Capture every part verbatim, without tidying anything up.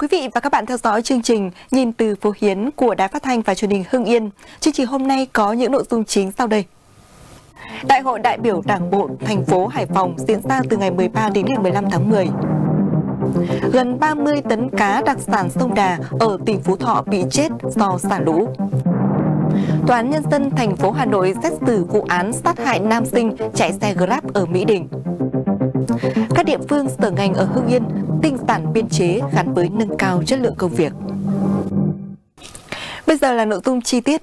Mời quý vị và các bạn theo dõi chương trình Nhìn từ Phố Hiến của Đài Phát Thanh và Truyền hình Hưng Yên. Chương trình hôm nay có những nội dung chính sau đây. Đại hội đại biểu Đảng bộ thành phố Hải Phòng diễn ra từ ngày mười ba đến ngày mười lăm tháng mười. Gần ba mươi tấn cá đặc sản sông Đà ở tỉnh Phú Thọ bị chết do xả lũ. Tòa án Nhân dân thành phố Hà Nội xét xử vụ án sát hại nam sinh chạy xe Grab ở Mỹ Đình. Các địa phương sở ngành ở Hưng Yên tinh giản biên chế gắn với nâng cao chất lượng công việc. Bây giờ là nội dung chi tiết.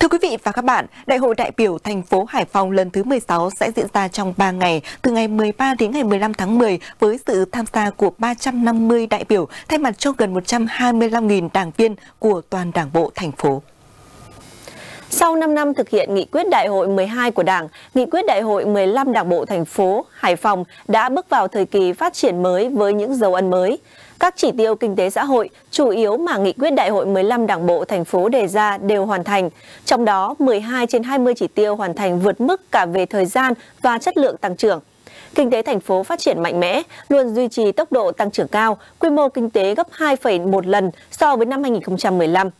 Thưa quý vị và các bạn, Đại hội đại biểu thành phố Hải Phòng lần thứ mười sáu sẽ diễn ra trong ba ngày, từ ngày mười ba đến ngày mười lăm tháng mười, với sự tham gia của ba trăm năm mươi đại biểu thay mặt cho gần một trăm hai mươi lăm nghìn đảng viên của toàn đảng bộ thành phố. Sau năm năm thực hiện nghị quyết đại hội mười hai của Đảng, nghị quyết đại hội mười lăm Đảng bộ thành phố Hải Phòng đã bước vào thời kỳ phát triển mới với những dấu ấn mới. Các chỉ tiêu kinh tế xã hội chủ yếu mà nghị quyết đại hội mười lăm Đảng bộ thành phố đề ra đều hoàn thành. Trong đó, mười hai trên hai mươi chỉ tiêu hoàn thành vượt mức cả về thời gian và chất lượng tăng trưởng. Kinh tế thành phố phát triển mạnh mẽ, luôn duy trì tốc độ tăng trưởng cao, quy mô kinh tế gấp hai phẩy một lần so với năm hai nghìn không trăm mười lăm.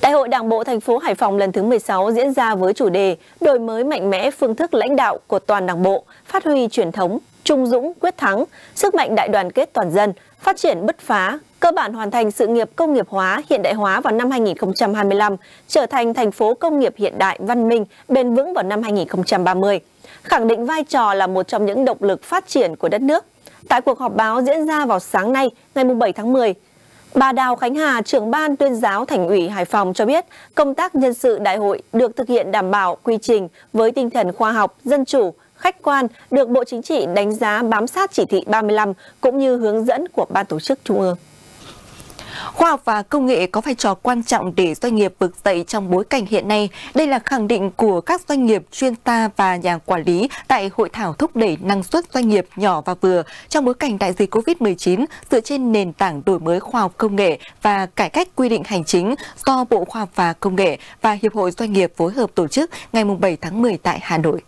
Đại hội Đảng bộ thành phố Hải Phòng lần thứ mười sáu diễn ra với chủ đề đổi mới mạnh mẽ phương thức lãnh đạo của toàn Đảng bộ, phát huy truyền thống, trung dũng, quyết thắng, sức mạnh đại đoàn kết toàn dân, phát triển bứt phá, cơ bản hoàn thành sự nghiệp công nghiệp hóa, hiện đại hóa vào năm hai nghìn không trăm hai mươi lăm, trở thành thành phố công nghiệp hiện đại, văn minh, bền vững vào năm hai nghìn không trăm ba mươi, khẳng định vai trò là một trong những động lực phát triển của đất nước. Tại cuộc họp báo diễn ra vào sáng nay, ngày bảy tháng mười, bà Đào Khánh Hà, trưởng ban tuyên giáo Thành ủy Hải Phòng cho biết, công tác nhân sự đại hội được thực hiện đảm bảo quy trình với tinh thần khoa học, dân chủ, khách quan, được Bộ Chính trị đánh giá bám sát chỉ thị ba mươi lăm cũng như hướng dẫn của Ban tổ chức Trung ương. Khoa học và công nghệ có vai trò quan trọng để doanh nghiệp vực dậy trong bối cảnh hiện nay. Đây là khẳng định của các doanh nghiệp, chuyên gia và nhà quản lý tại hội thảo thúc đẩy năng suất doanh nghiệp nhỏ và vừa trong bối cảnh đại dịch Covid mười chín dựa trên nền tảng đổi mới khoa học công nghệ và cải cách quy định hành chính do Bộ Khoa học và Công nghệ và Hiệp hội Doanh nghiệp phối hợp tổ chức ngày bảy tháng mười tại Hà Nội.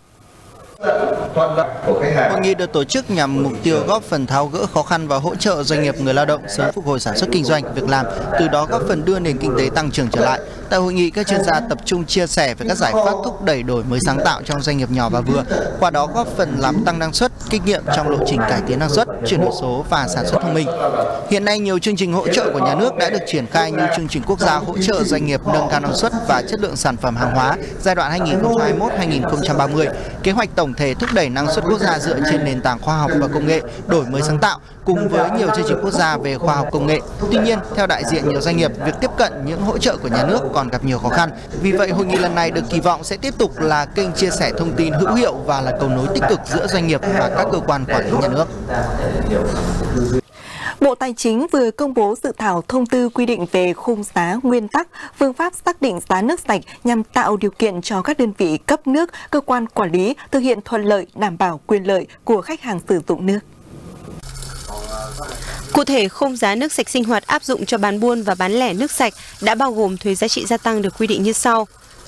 Hội nghị được tổ chức nhằm mục tiêu góp phần tháo gỡ khó khăn và hỗ trợ doanh nghiệp, người lao động sớm phục hồi sản xuất kinh doanh, việc làm, từ đó góp phần đưa nền kinh tế tăng trưởng trở lại. Tại hội nghị, các chuyên gia tập trung chia sẻ về các giải pháp thúc đẩy đổi mới sáng tạo trong doanh nghiệp nhỏ và vừa, qua đó góp phần làm tăng năng suất, kinh nghiệm trong lộ trình cải tiến năng suất, chuyển đổi số và sản xuất thông minh. Hiện nay, nhiều chương trình hỗ trợ của nhà nước đã được triển khai như chương trình quốc gia hỗ trợ doanh nghiệp nâng cao năng suất và chất lượng sản phẩm hàng hóa giai đoạn hai nghìn không trăm hai mươi mốt đến hai nghìn không trăm ba mươi, kế hoạch tổng thể thúc đẩy năng suất quốc gia dựa trên nền tảng khoa học và công nghệ, đổi mới sáng tạo, cùng với nhiều chương trình quốc gia về khoa học công nghệ. Tuy nhiên, theo đại diện nhiều doanh nghiệp, việc tiếp cận những hỗ trợ của nhà nước còn gặp nhiều khó khăn. Vì vậy, hội nghị lần này được kỳ vọng sẽ tiếp tục là kênh chia sẻ thông tin hữu hiệu và là cầu nối tích cực giữa doanh nghiệp và các cơ quan quản lý nhà nước. Bộ Tài chính vừa công bố dự thảo thông tư quy định về khung giá, nguyên tắc, phương pháp xác định giá nước sạch nhằm tạo điều kiện cho các đơn vị cấp nước, cơ quan quản lý thực hiện thuận lợi, đảm bảo quyền lợi của khách hàng sử dụng nước. Cụ thể, khung giá nước sạch sinh hoạt áp dụng cho bán buôn và bán lẻ nước sạch đã bao gồm thuế giá trị gia tăng được quy định như sau.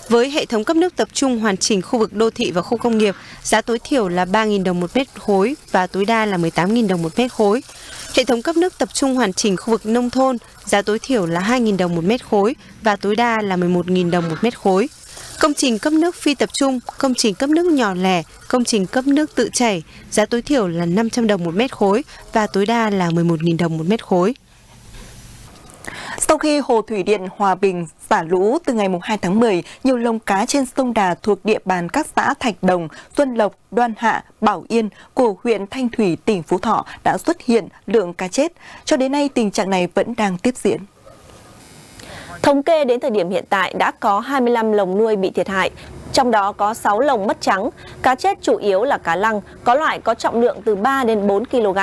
Với hệ thống cấp nước tập trung hoàn chỉnh khu vực đô thị và khu công nghiệp, giá tối thiểu là ba nghìn đồng một mét khối và tối đa là mười tám nghìn đồng một mét khối. Hệ thống cấp nước tập trung hoàn chỉnh khu vực nông thôn, giá tối thiểu là hai nghìn đồng một mét khối và tối đa là mười một nghìn đồng một mét khối. Công trình cấp nước phi tập trung, công trình cấp nước nhỏ lẻ, công trình cấp nước tự chảy, giá tối thiểu là năm trăm đồng một mét khối và tối đa là mười một nghìn đồng một mét khối. Sau khi Hồ Thủy Điện Hòa Bình xả lũ từ ngày hai tháng mười, nhiều lồng cá trên sông Đà thuộc địa bàn các xã Thạch Đồng, Xuân Lộc, Đoan Hạ, Bảo Yên của huyện Thanh Thủy, tỉnh Phú Thọ đã xuất hiện lượng cá chết. Cho đến nay, tình trạng này vẫn đang tiếp diễn. Thống kê đến thời điểm hiện tại đã có hai mươi lăm lồng nuôi bị thiệt hại, trong đó có sáu lồng mất trắng. Cá chết chủ yếu là cá lăng, có loại có trọng lượng từ ba đến bốn kg.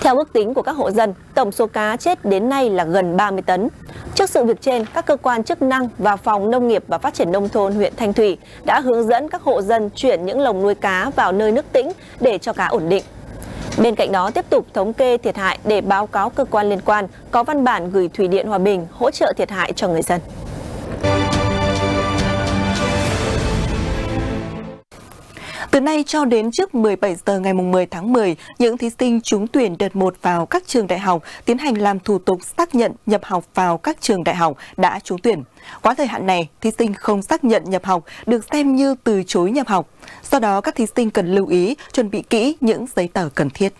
Theo ước tính của các hộ dân, tổng số cá chết đến nay là gần ba mươi tấn. Trước sự việc trên, các cơ quan chức năng và Phòng Nông nghiệp và Phát triển Nông thôn huyện Thanh Thủy đã hướng dẫn các hộ dân chuyển những lồng nuôi cá vào nơi nước tĩnh để cho cá ổn định. Bên cạnh đó, tiếp tục thống kê thiệt hại để báo cáo cơ quan liên quan, có văn bản gửi Thủy điện Hòa Bình hỗ trợ thiệt hại cho người dân. Từ nay cho đến trước mười bảy giờ ngày mười tháng mười, những thí sinh trúng tuyển đợt một vào các trường đại học tiến hành làm thủ tục xác nhận nhập học vào các trường đại học đã trúng tuyển. Quá thời hạn này, thí sinh không xác nhận nhập học được xem như từ chối nhập học. Do đó, các thí sinh cần lưu ý chuẩn bị kỹ những giấy tờ cần thiết.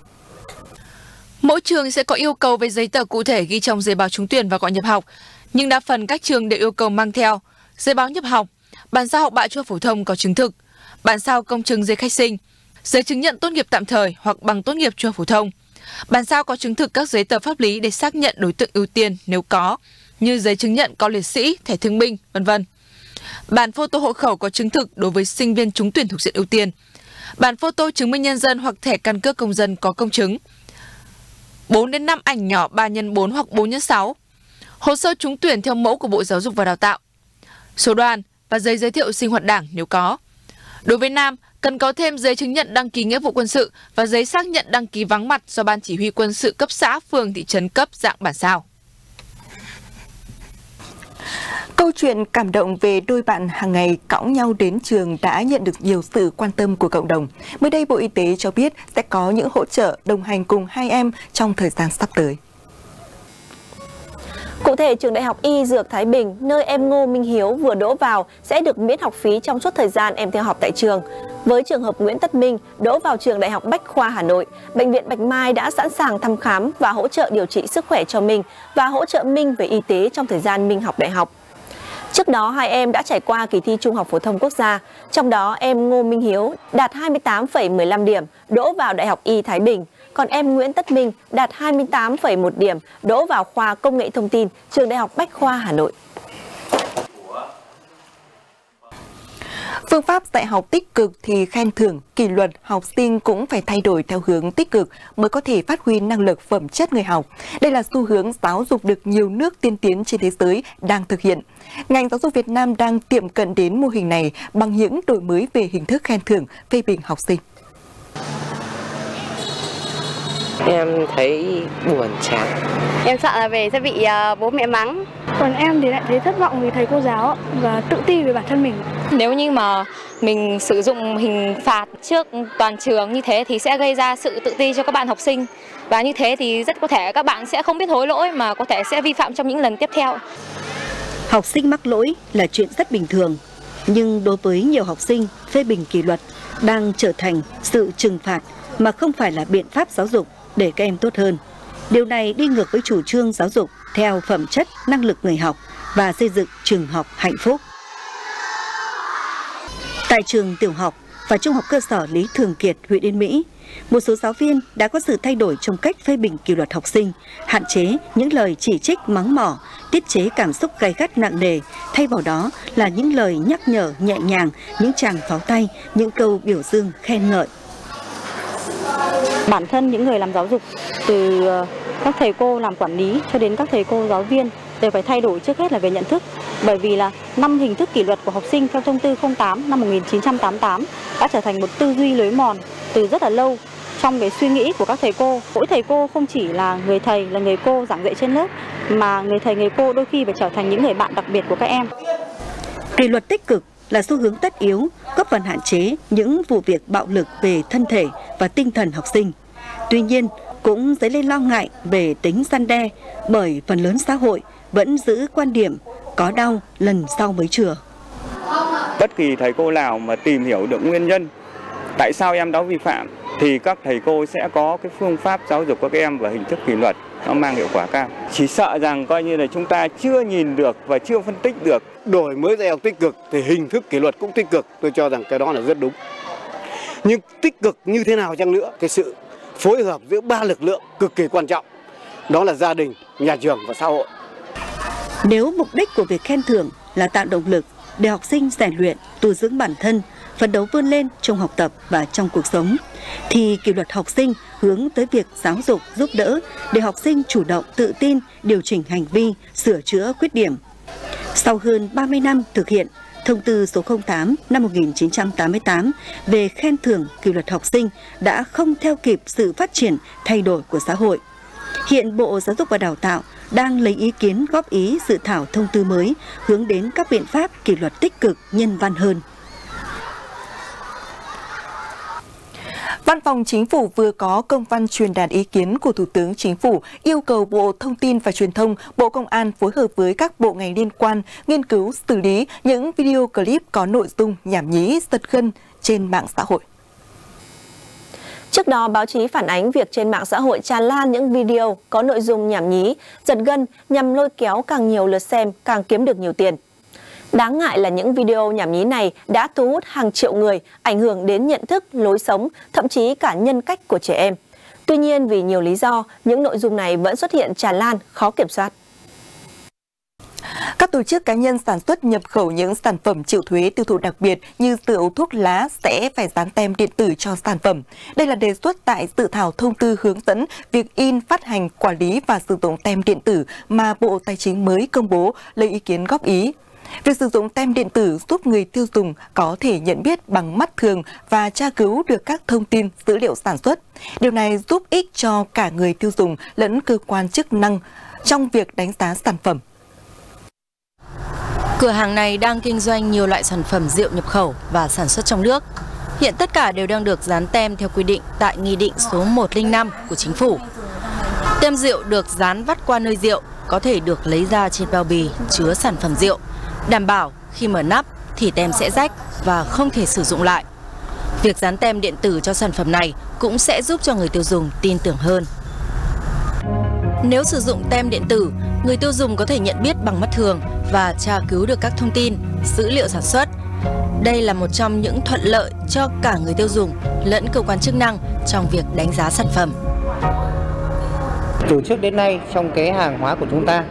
Mỗi trường sẽ có yêu cầu về giấy tờ cụ thể ghi trong giấy báo trúng tuyển và gọi nhập học, nhưng đa phần các trường đều yêu cầu mang theo giấy báo nhập học, bản sao học bạ trung học phổ thông có chứng thực, bản sao công chứng giấy khai sinh, giấy chứng nhận tốt nghiệp tạm thời hoặc bằng tốt nghiệp trung học phổ thông, bản sao có chứng thực các giấy tờ pháp lý để xác nhận đối tượng ưu tiên nếu có, như giấy chứng nhận có liệt sĩ, thẻ thương binh, vân vân. Bản phôto hộ khẩu có chứng thực đối với sinh viên trúng tuyển thuộc diện ưu tiên, bản phôto chứng minh nhân dân hoặc thẻ căn cước công dân có công chứng, bốn đến năm ảnh nhỏ ba nhân bốn hoặc bốn nhân sáu, hồ sơ trúng tuyển theo mẫu của Bộ Giáo dục và Đào tạo, số đoàn và giấy giới thiệu sinh hoạt đảng nếu có. Đối với nam, cần có thêm giấy chứng nhận đăng ký nghĩa vụ quân sự và giấy xác nhận đăng ký vắng mặt do Ban Chỉ huy Quân sự cấp xã, phường, thị trấn cấp dạng bản sao. Câu chuyện cảm động về đôi bạn hàng ngày cõng nhau đến trường đã nhận được nhiều sự quan tâm của cộng đồng. Mới đây, Bộ Y tế cho biết sẽ có những hỗ trợ đồng hành cùng hai em trong thời gian sắp tới. Cụ thể, Trường Đại học Y Dược Thái Bình, nơi em Ngô Minh Hiếu vừa đỗ vào, sẽ được miễn học phí trong suốt thời gian em theo học tại trường. Với trường hợp Nguyễn Tất Minh đỗ vào Trường Đại học Bách Khoa Hà Nội, Bệnh viện Bạch Mai đã sẵn sàng thăm khám và hỗ trợ điều trị sức khỏe cho Minh và hỗ trợ Minh về y tế trong thời gian Minh học đại học. Trước đó, hai em đã trải qua kỳ thi Trung học phổ thông quốc gia, trong đó em Ngô Minh Hiếu đạt hai mươi tám phẩy mười lăm điểm, đỗ vào Đại học Y Thái Bình. Còn em Nguyễn Tất Minh đạt hai mươi tám phẩy một điểm, đỗ vào khoa Công nghệ thông tin, Trường Đại học Bách Khoa Hà Nội. Phương pháp dạy học tích cực thì khen thưởng, kỷ luật học sinh cũng phải thay đổi theo hướng tích cực mới có thể phát huy năng lực phẩm chất người học. Đây là xu hướng giáo dục được nhiều nước tiên tiến trên thế giới đang thực hiện. Ngành giáo dục Việt Nam đang tiệm cận đến mô hình này bằng những đổi mới về hình thức khen thưởng, phê bình học sinh. Em thấy buồn chán. Em sợ là về sẽ bị bố mẹ mắng. Còn em thì lại thấy thất vọng vì thầy cô giáo và tự ti về bản thân mình. Nếu như mà mình sử dụng hình phạt trước toàn trường như thế thì sẽ gây ra sự tự ti cho các bạn học sinh. Và như thế thì rất có thể các bạn sẽ không biết hối lỗi mà có thể sẽ vi phạm trong những lần tiếp theo. Học sinh mắc lỗi là chuyện rất bình thường. Nhưng đối với nhiều học sinh, phê bình kỷ luật đang trở thành sự trừng phạt mà không phải là biện pháp giáo dục để các em tốt hơn. Điều này đi ngược với chủ trương giáo dục theo phẩm chất, năng lực người học và xây dựng trường học hạnh phúc. Tại trường tiểu học và trung học cơ sở Lý Thường Kiệt, huyện Yên Mỹ, một số giáo viên đã có sự thay đổi trong cách phê bình kỷ luật học sinh, hạn chế những lời chỉ trích mắng mỏ, tiết chế cảm xúc gay gắt nặng nề, thay vào đó là những lời nhắc nhở nhẹ nhàng, những tràng pháo tay, những câu biểu dương khen ngợi. Bản thân những người làm giáo dục, từ các thầy cô làm quản lý cho đến các thầy cô giáo viên đều phải thay đổi trước hết là về nhận thức. Bởi vì là năm hình thức kỷ luật của học sinh theo thông tư không tám năm một nghìn chín trăm tám mươi tám đã trở thành một tư duy lối mòn từ rất là lâu trong cái suy nghĩ của các thầy cô. Mỗi thầy cô không chỉ là người thầy, là người cô giảng dạy trên lớp, mà người thầy, người cô đôi khi phải trở thành những người bạn đặc biệt của các em. Kỷ luật tích cực là xu hướng tất yếu, góp phần hạn chế những vụ việc bạo lực về thân thể và tinh thần học sinh. Tuy nhiên, cũng dấy lên lo ngại về tính răn đe bởi phần lớn xã hội vẫn giữ quan điểm có đau lần sau mới chữa. Bất kỳ thầy cô nào mà tìm hiểu được nguyên nhân tại sao em đó vi phạm thì các thầy cô sẽ có cái phương pháp giáo dục các em và hình thức kỷ luật nó mang hiệu quả cao. Chỉ sợ rằng coi như là chúng ta chưa nhìn được và chưa phân tích được. Đổi mới dạy học tích cực thì hình thức kỷ luật cũng tích cực. Tôi cho rằng cái đó là rất đúng. Nhưng tích cực như thế nào chăng nữa, cái sự phối hợp giữa ba lực lượng cực kỳ quan trọng. Đó là gia đình, nhà trường và xã hội. Nếu mục đích của việc khen thưởng là tạo động lực để học sinh rèn luyện, tu dưỡng bản thân, phấn đấu vươn lên trong học tập và trong cuộc sống, thì kỷ luật học sinh hướng tới việc giáo dục giúp đỡ để học sinh chủ động tự tin, điều chỉnh hành vi, sửa chữa khuyết điểm. Sau hơn ba mươi năm thực hiện Thông tư số không tám năm một nghìn chín trăm tám mươi tám về khen thưởng kỷ luật học sinh đã không theo kịp sự phát triển thay đổi của xã hội. Hiện Bộ Giáo dục và Đào tạo đang lấy ý kiến góp ý dự thảo thông tư mới hướng đến các biện pháp kỷ luật tích cực nhân văn hơn. Văn phòng Chính phủ vừa có công văn truyền đạt ý kiến của Thủ tướng Chính phủ yêu cầu Bộ Thông tin và Truyền thông, Bộ Công an phối hợp với các bộ ngành liên quan nghiên cứu xử lý những video clip có nội dung nhảm nhí, giật gân trên mạng xã hội. Trước đó, báo chí phản ánh việc trên mạng xã hội tràn lan những video có nội dung nhảm nhí, giật gân nhằm lôi kéo càng nhiều lượt xem, càng kiếm được nhiều tiền. Đáng ngại là những video nhảm nhí này đã thu hút hàng triệu người, ảnh hưởng đến nhận thức, lối sống, thậm chí cả nhân cách của trẻ em. Tuy nhiên, vì nhiều lý do, những nội dung này vẫn xuất hiện tràn lan, khó kiểm soát. Các tổ chức cá nhân sản xuất nhập khẩu những sản phẩm chịu thuế tiêu thụ đặc biệt như rượu, thuốc lá sẽ phải dán tem điện tử cho sản phẩm. Đây là đề xuất tại dự thảo thông tư hướng dẫn việc in, phát hành, quản lý và sử dụng tem điện tử mà Bộ Tài chính mới công bố lấy ý kiến góp ý. Việc sử dụng tem điện tử giúp người tiêu dùng có thể nhận biết bằng mắt thường và tra cứu được các thông tin, dữ liệu sản xuất. Điều này giúp ích cho cả người tiêu dùng lẫn cơ quan chức năng trong việc đánh giá sản phẩm. Cửa hàng này đang kinh doanh nhiều loại sản phẩm rượu nhập khẩu và sản xuất trong nước. Hiện tất cả đều đang được dán tem theo quy định tại Nghị định số một không năm của Chính phủ. Tem rượu được dán vắt qua nơi rượu có thể được lấy ra trên bao bì chứa sản phẩm rượu, đảm bảo khi mở nắp thì tem sẽ rách và không thể sử dụng lại. Việc dán tem điện tử cho sản phẩm này cũng sẽ giúp cho người tiêu dùng tin tưởng hơn. Nếu sử dụng tem điện tử, người tiêu dùng có thể nhận biết bằng mắt thường và tra cứu được các thông tin, dữ liệu sản xuất. Đây là một trong những thuận lợi cho cả người tiêu dùng lẫn cơ quan chức năng trong việc đánh giá sản phẩm. Từ trước đến nay trong cái hàng hóa của chúng ta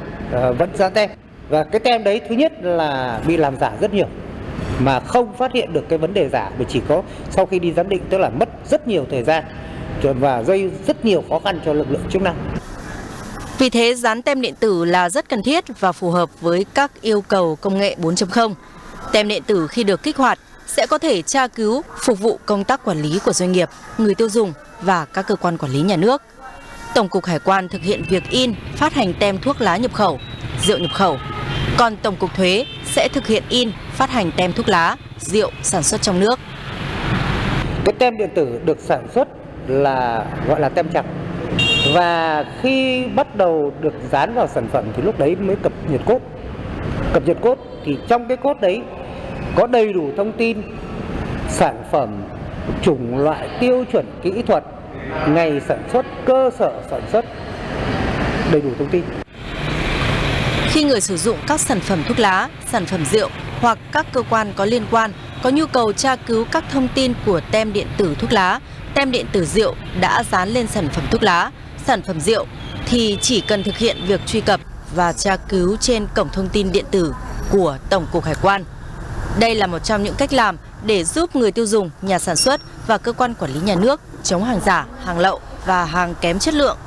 vẫn dán tem. Và cái tem đấy thứ nhất là bị làm giả rất nhiều mà không phát hiện được cái vấn đề giả, bởi chỉ có sau khi đi giám định, tức là mất rất nhiều thời gian và gây rất nhiều khó khăn cho lực lượng chức năng. Vì thế, dán tem điện tử là rất cần thiết và phù hợp với các yêu cầu công nghệ bốn chấm không. Tem điện tử khi được kích hoạt sẽ có thể tra cứu, phục vụ công tác quản lý của doanh nghiệp, người tiêu dùng và các cơ quan quản lý nhà nước. Tổng cục Hải quan thực hiện việc in, phát hành tem thuốc lá nhập khẩu, rượu nhập khẩu. Còn Tổng cục Thuế sẽ thực hiện in, phát hành tem thuốc lá, rượu sản xuất trong nước. Cái tem điện tử được sản xuất là gọi là tem chặt. Và khi bắt đầu được dán vào sản phẩm thì lúc đấy mới cập nhật cốt. Cập nhật cốt thì trong cái cốt đấy có đầy đủ thông tin sản phẩm, chủng loại, tiêu chuẩn kỹ thuật, ngày sản xuất, cơ sở sản xuất, đầy đủ thông tin. Khi người sử dụng các sản phẩm thuốc lá, sản phẩm rượu hoặc các cơ quan có liên quan có nhu cầu tra cứu các thông tin của tem điện tử thuốc lá, tem điện tử rượu đã dán lên sản phẩm thuốc lá, sản phẩm rượu thì chỉ cần thực hiện việc truy cập và tra cứu trên cổng thông tin điện tử của Tổng cục Hải quan. Đây là một trong những cách làm để giúp người tiêu dùng, nhà sản xuất và cơ quan quản lý nhà nước chống hàng giả, hàng lậu và hàng kém chất lượng.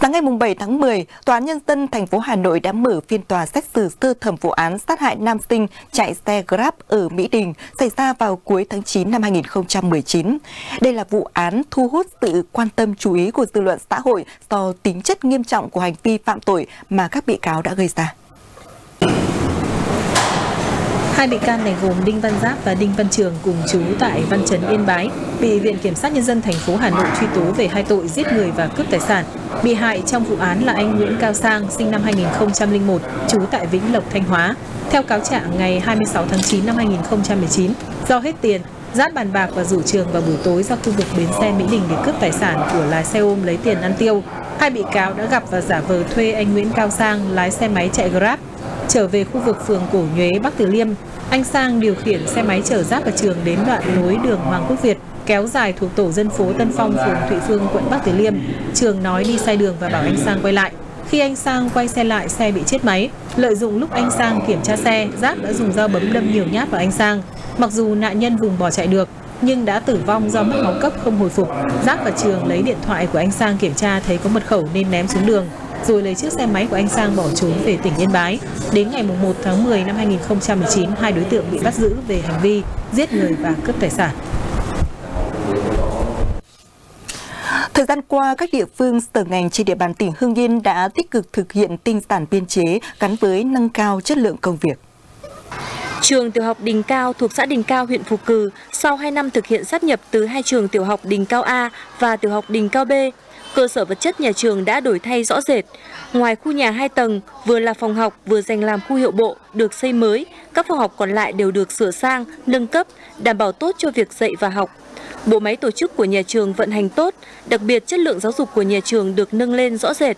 Sáng ngày bảy tháng mười, Tòa án Nhân dân thành phố Hà Nội đã mở phiên tòa xét xử sơ thẩm vụ án sát hại nam sinh chạy xe Grab ở Mỹ Đình xảy ra vào cuối tháng chín năm hai nghìn không trăm mười chín. Đây là vụ án thu hút sự quan tâm chú ý của dư luận xã hội do tính chất nghiêm trọng của hành vi phạm tội mà các bị cáo đã gây ra. Hai bị can này gồm Đinh Văn Giáp và Đinh Văn Trường cùng trú tại Văn Chấn, Yên Bái, bị Viện Kiểm sát Nhân dân thành phố Hà Nội truy tố về hai tội giết người và cướp tài sản. Bị hại trong vụ án là anh Nguyễn Cao Sang, sinh năm hai nghìn không trăm lẻ một, trú tại Vĩnh Lộc, Thanh Hóa. Theo cáo trạng, ngày hai mươi sáu tháng chín năm hai nghìn không trăm mười chín, do hết tiền, Giáp bàn bạc và rủ Trường vào buổi tối ra khu vực bến xe Mỹ Đình để cướp tài sản của lái xe ôm lấy tiền ăn tiêu. Hai bị cáo đã gặp và giả vờ thuê anh Nguyễn Cao Sang lái xe máy chạy Grab. Trở về khu vực phường Cổ Nhuế, Bắc Từ Liêm, anh Sang điều khiển xe máy chở Giáp và Trường đến đoạn nối đường Hoàng Quốc Việt kéo dài thuộc tổ dân phố Tân Phong, phường Thụy Phương, quận Bắc Từ Liêm. Trường nói đi sai đường và bảo anh Sang quay lại. Khi anh Sang quay xe lại, xe bị chết máy. Lợi dụng lúc anh Sang kiểm tra xe, Giáp đã dùng dao bấm đâm nhiều nhát vào anh Sang. Mặc dù nạn nhân vùng bỏ chạy được, nhưng đã tử vong do mất máu cấp không hồi phục. Giáp và Trường lấy điện thoại của anh Sang kiểm tra thấy có mật khẩu nên ném xuống đường, rồi lấy chiếc xe máy của anh Sang bỏ trốn về tỉnh Yên Bái. Đến ngày một tháng mười năm hai nghìn không trăm mười chín, hai đối tượng bị bắt giữ về hành vi giết người và cướp tài sản. Thời gian qua, các địa phương, sở ngành trên địa bàn tỉnh Hưng Yên đã tích cực thực hiện tinh giản biên chế gắn với nâng cao chất lượng công việc. Trường tiểu học Đình Cao thuộc xã Đình Cao, huyện Phục Cừ, sau hai năm thực hiện sáp nhập từ hai trường tiểu học Đình Cao A và tiểu học Đình Cao B, cơ sở vật chất nhà trường đã đổi thay rõ rệt. Ngoài khu nhà hai tầng, vừa là phòng học vừa dành làm khu hiệu bộ được xây mới, các phòng học còn lại đều được sửa sang, nâng cấp, đảm bảo tốt cho việc dạy và học. Bộ máy tổ chức của nhà trường vận hành tốt, đặc biệt chất lượng giáo dục của nhà trường được nâng lên rõ rệt.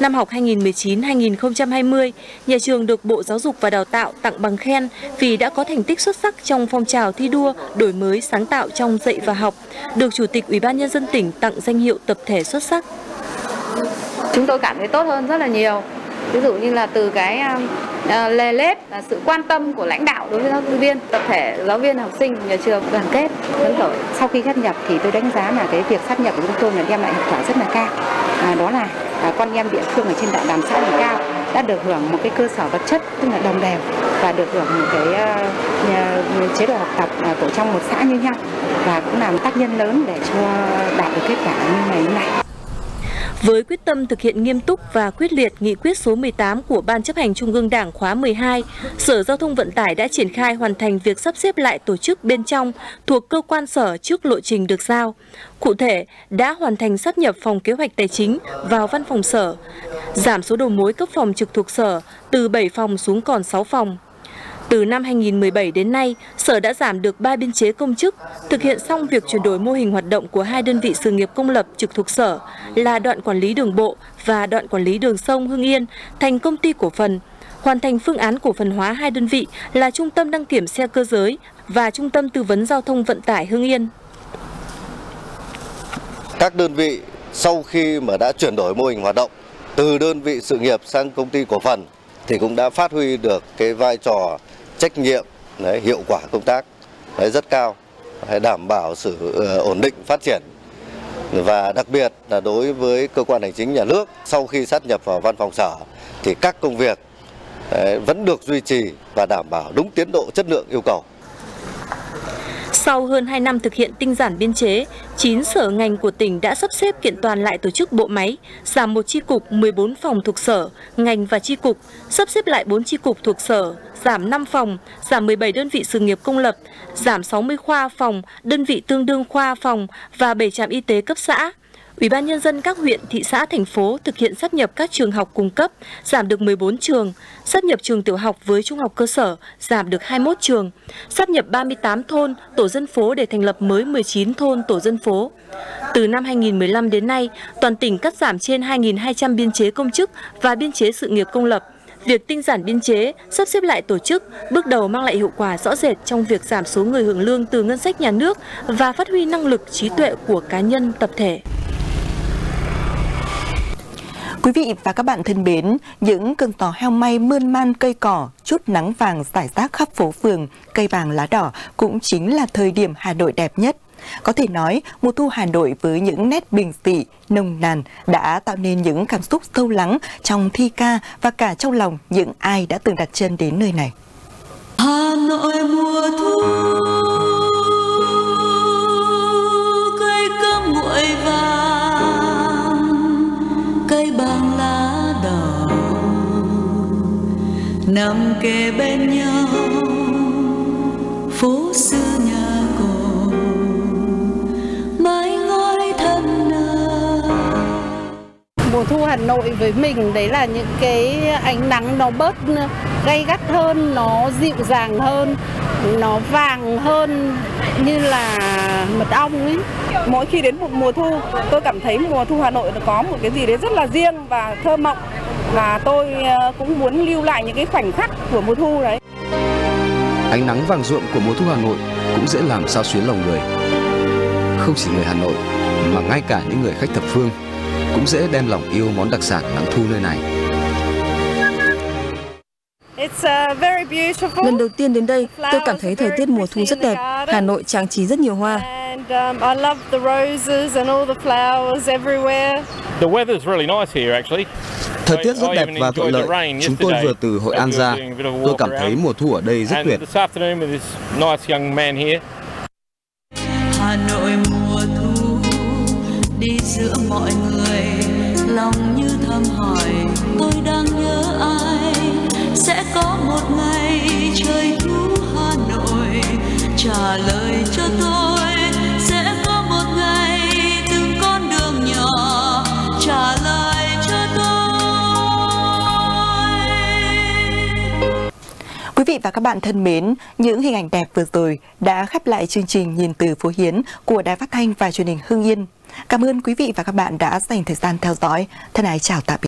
Năm học hai nghìn không trăm mười chín hai nghìn không trăm hai mươi, nhà trường được Bộ Giáo dục và Đào tạo tặng bằng khen vì đã có thành tích xuất sắc trong phong trào thi đua, đổi mới, sáng tạo trong dạy và học, được Chủ tịch Ủy ban Nhân dân tỉnh tặng danh hiệu tập thể xuất sắc. Chúng tôi cảm thấy tốt hơn rất là nhiều. Ví dụ như là từ cái uh, lề lết, là sự quan tâm của lãnh đạo đối với giáo viên, tập thể giáo viên, học sinh, nhà trường đoàn kết. Sau khi sát nhập thì tôi đánh giá là cái việc sát nhập của chúng tôi là đem lại hiệu quả rất là cao. À, đó là à, con em địa phương ở trên địa bàn xã Đình Cao đã được hưởng một cái cơ sở vật chất tức là đồng đều và được hưởng một cái uh, nhà, chế độ học tập uh, của trong một xã như nhau, và cũng là một tác nhân lớn để cho đạt được kết quả như ngày hôm nay. Với quyết tâm thực hiện nghiêm túc và quyết liệt nghị quyết số mười tám của Ban chấp hành Trung ương Đảng khóa mười hai, Sở Giao thông Vận tải đã triển khai hoàn thành việc sắp xếp lại tổ chức bên trong thuộc cơ quan sở trước lộ trình được giao. Cụ thể, đã hoàn thành sáp nhập phòng kế hoạch tài chính vào văn phòng sở, giảm số đầu mối cấp phòng trực thuộc sở từ bảy phòng xuống còn sáu phòng. Từ năm hai nghìn không trăm mười bảy đến nay, Sở đã giảm được ba biên chế công chức, thực hiện xong việc chuyển đổi mô hình hoạt động của hai đơn vị sự nghiệp công lập trực thuộc Sở là Đoạn Quản lý Đường Bộ và Đoạn Quản lý Đường Sông Hưng Yên thành công ty cổ phần, hoàn thành phương án cổ phần hóa hai đơn vị là Trung tâm Đăng kiểm xe cơ giới và Trung tâm Tư vấn Giao thông Vận tải Hưng Yên. Các đơn vị sau khi mà đã chuyển đổi mô hình hoạt động từ đơn vị sự nghiệp sang công ty cổ phần thì cũng đã phát huy được cái vai trò trách nhiệm, đấy, hiệu quả công tác đấy, rất cao, để đảm bảo sự ổn định phát triển. Và đặc biệt là đối với cơ quan hành chính nhà nước, sau khi sáp nhập vào văn phòng sở thì các công việc đấy, vẫn được duy trì và đảm bảo đúng tiến độ, chất lượng yêu cầu. Sau hơn hai năm thực hiện tinh giản biên chế, chín sở ngành của tỉnh đã sắp xếp kiện toàn lại tổ chức bộ máy, giảm một chi cục, mười bốn phòng thuộc sở, ngành và chi cục, sắp xếp lại bốn chi cục thuộc sở, giảm năm phòng, giảm mười bảy đơn vị sự nghiệp công lập, giảm sáu mươi khoa phòng, đơn vị tương đương khoa phòng và bảy trạm y tế cấp xã. Ủy ban Nhân dân các huyện, thị xã, thành phố thực hiện sáp nhập các trường học cùng cấp, giảm được mười bốn trường, sáp nhập trường tiểu học với trung học cơ sở, giảm được hai mươi mốt trường, sáp nhập ba mươi tám thôn, tổ dân phố để thành lập mới mười chín thôn, tổ dân phố. Từ năm hai nghìn không trăm mười lăm đến nay, toàn tỉnh cắt giảm trên hai nghìn hai trăm biên chế công chức và biên chế sự nghiệp công lập. Việc tinh giản biên chế, sắp xếp lại tổ chức, bước đầu mang lại hiệu quả rõ rệt trong việc giảm số người hưởng lương từ ngân sách nhà nước và phát huy năng lực, trí tuệ của cá nhân, tập thể. Quý vị và các bạn thân mến, những cơn gió heo may mơn man cây cỏ, chút nắng vàng rải rác khắp phố phường, cây vàng lá đỏ cũng chính là thời điểm Hà Nội đẹp nhất. Có thể nói, mùa thu Hà Nội với những nét bình dị, nồng nàn đã tạo nên những cảm xúc sâu lắng trong thi ca và cả trong lòng những ai đã từng đặt chân đến nơi này. Hà Nội mùa thu, cây cơm nguội vàng, cây bằng lá đỏ nằm kề bên nhau, phố xưa nhà cổ mái ngói thân nợ. Mùa thu Hà Nội với mình đấy là những cái ánh nắng nó bớt gay gắt hơn, nó dịu dàng hơn, nó vàng hơn như là mật ong ấy. Mỗi khi đến một mùa thu, tôi cảm thấy mùa thu Hà Nội nó có một cái gì đấy rất là riêng và thơ mộng, và tôi cũng muốn lưu lại những cái khoảnh khắc của mùa thu đấy. Ánh nắng vàng rộn của mùa thu Hà Nội cũng dễ làm sao xuyến lòng người. Không chỉ người Hà Nội mà ngay cả những người khách thập phương cũng dễ đem lòng yêu món đặc sản nắng thu nơi này. Lần đầu tiên đến đây, tôi cảm thấy thời tiết mùa thu rất đẹp, Hà Nội trang trí rất nhiều hoa. Thời tiết rất đẹp và thuận lợi, chúng tôi vừa từ Hội An ra, tôi cảm thấy mùa thu ở đây rất tuyệt. Hà Nội mùa thu, đi giữa mọi người, lòng như thầm hỏi, tôi đang nhớ ai. Sẽ có một ngày trời thu. đời cho tôi sẽ có một ngày từng con đường nhỏ trả lời cho tôi. Quý vị và các bạn thân mến, những hình ảnh đẹp vừa rồi đã khép lại chương trình Nhìn từ Phố Hiến của Đài Phát Thanh và Truyền hình Hưng Yên. Cảm ơn quý vị và các bạn đã dành thời gian theo dõi. Thân ái chào tạm biệt.